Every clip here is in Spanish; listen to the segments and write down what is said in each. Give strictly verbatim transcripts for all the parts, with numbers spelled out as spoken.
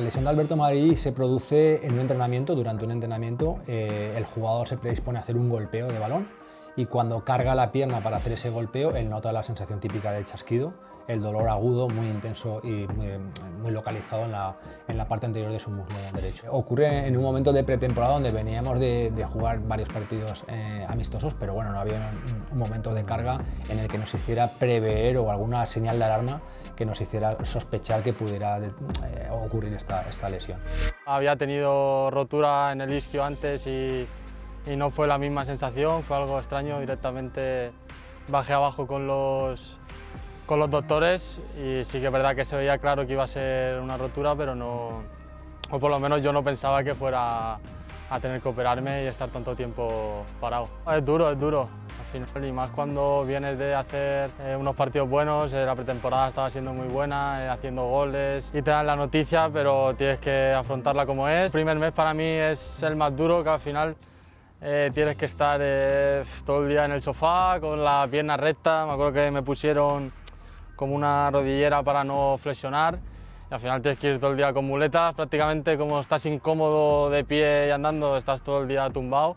La lesión de Alberto Marí se produce en un entrenamiento, durante un entrenamiento eh, el jugador se predispone a hacer un golpeo de balón y cuando carga la pierna para hacer ese golpeo él nota la sensación típica del chasquido, el dolor agudo, muy intenso y muy, muy localizado en la, en la parte anterior de su muslo derecho. Ocurre en un momento de pretemporada donde veníamos de, de jugar varios partidos eh, amistosos, pero bueno, no había un, un momento de carga en el que nos hiciera prever o alguna señal de alarma que nos hiciera sospechar que pudiera eh, ocurrir esta, esta lesión. Había tenido rotura en el isquio antes y, y no fue la misma sensación, fue algo extraño, directamente bajé abajo con los... con los doctores y sí que es verdad que se veía claro que iba a ser una rotura, pero no, o por lo menos yo no pensaba que fuera a tener que operarme y estar tanto tiempo parado. Es duro, es duro al final, y más cuando vienes de hacer eh, unos partidos buenos, eh, la pretemporada estaba siendo muy buena, eh, haciendo goles y te dan la noticia, pero tienes que afrontarla como es. El primer mes para mí es el más duro, que al final Eh, tienes que estar eh, todo el día en el sofá con la pierna recta, me acuerdo que me pusieron como una rodillera para no flexionar y al final tienes que ir todo el día con muletas, prácticamente como estás incómodo de pie y andando, estás todo el día tumbado.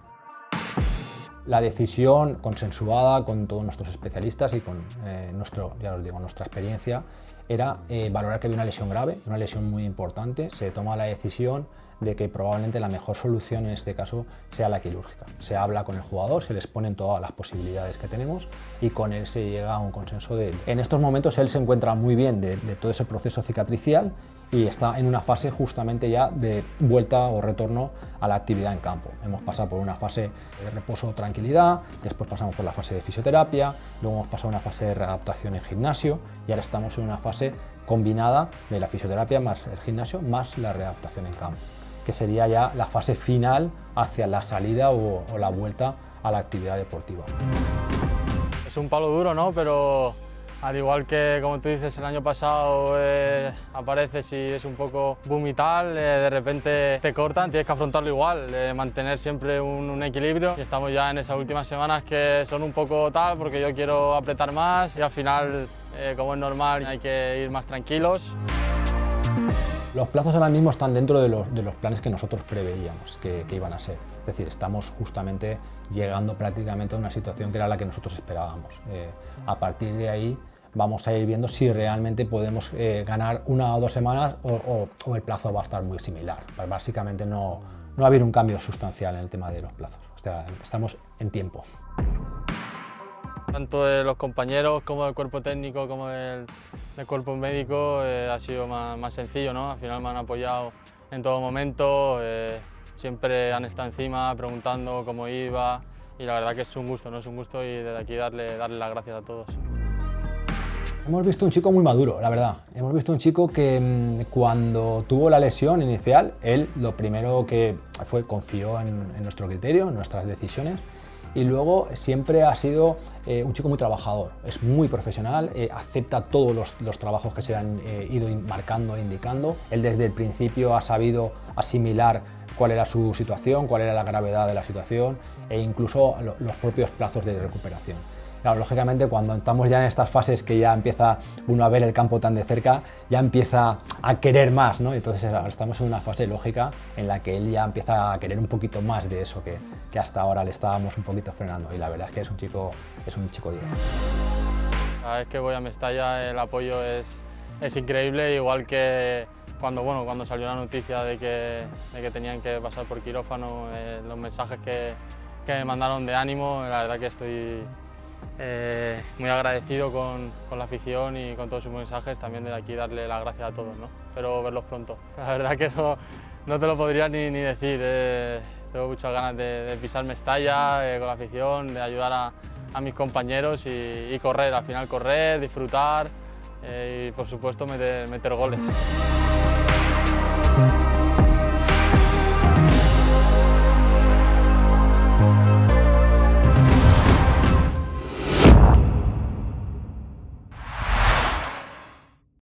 La decisión consensuada con todos nuestros especialistas y con eh, nuestro, ya os digo, nuestra experiencia era eh, valorar que había una lesión grave, una lesión muy importante. Se toma la decisión de que probablemente la mejor solución en este caso sea la quirúrgica. Se habla con el jugador, se les ponen todas las posibilidades que tenemos y con él se llega a un consenso de él. En estos momentos él se encuentra muy bien de, de todo ese proceso cicatricial y está en una fase justamente ya de vuelta o retorno a la actividad en campo. Hemos pasado por una fase de reposo-tranquilidad, después pasamos por la fase de fisioterapia, luego hemos pasado una fase de readaptación en gimnasio y ahora estamos en una fase combinada de la fisioterapia más el gimnasio más la readaptación en campo, que sería ya la fase final hacia la salida o, o la vuelta a la actividad deportiva. Es un palo duro, ¿no? Pero al igual que, como tú dices, el año pasado eh, apareces y es un poco boom y tal, eh, de repente te cortan, tienes que afrontarlo igual, eh, mantener siempre un, un equilibrio. Y estamos ya en esas últimas semanas que son un poco tal, porque yo quiero apretar más y al final, eh, como es normal, hay que ir más tranquilos. Los plazos ahora mismo están dentro de los, de los planes que nosotros preveíamos que, que iban a ser. Es decir, estamos justamente llegando prácticamente a una situación que era la que nosotros esperábamos. Eh, a partir de ahí vamos a ir viendo si realmente podemos eh, ganar una o dos semanas o, o, o el plazo va a estar muy similar. Básicamente no, no va a haber un cambio sustancial en el tema de los plazos. O sea, estamos en tiempo. Tanto de los compañeros como del cuerpo técnico como del, del cuerpo médico eh, ha sido más, más sencillo, ¿no? Al final me han apoyado en todo momento, eh, siempre han estado encima preguntando cómo iba y la verdad que es un gusto, ¿no? Es un gusto y desde aquí darle, darle las gracias a todos. Hemos visto un chico muy maduro, la verdad. Hemos visto un chico que mmm, cuando tuvo la lesión inicial, él lo primero que fue confió en, en nuestro criterio, en nuestras decisiones. Y luego siempre ha sido eh, un chico muy trabajador, es muy profesional, eh, acepta todos los, los trabajos que se le han eh, ido marcando e indicando. Él desde el principio ha sabido asimilar cuál era su situación, cuál era la gravedad de la situación e incluso lo, los propios plazos de recuperación. Claro, lógicamente cuando estamos ya en estas fases que ya empieza uno a ver el campo tan de cerca, ya empieza a querer más, ¿no? Entonces estamos en una fase lógica en la que él ya empieza a querer un poquito más de eso que, que hasta ahora le estábamos un poquito frenando y la verdad es que es un chico, es un chico duro. Cada vez que voy a Mestalla el apoyo es, es increíble, igual que cuando, bueno, cuando salió la noticia de que, de que tenían que pasar por quirófano, eh, los mensajes que, que me mandaron de ánimo, la verdad que estoy Eh, muy agradecido con, con la afición y con todos sus mensajes, también desde aquí darle las gracias a todos, ¿no? Espero verlos pronto. La verdad que no, no te lo podría ni, ni decir, eh, tengo muchas ganas de, de pisar Mestalla eh, con la afición, de ayudar a, a mis compañeros y, y correr, al final correr, disfrutar eh, y por supuesto meter, meter goles.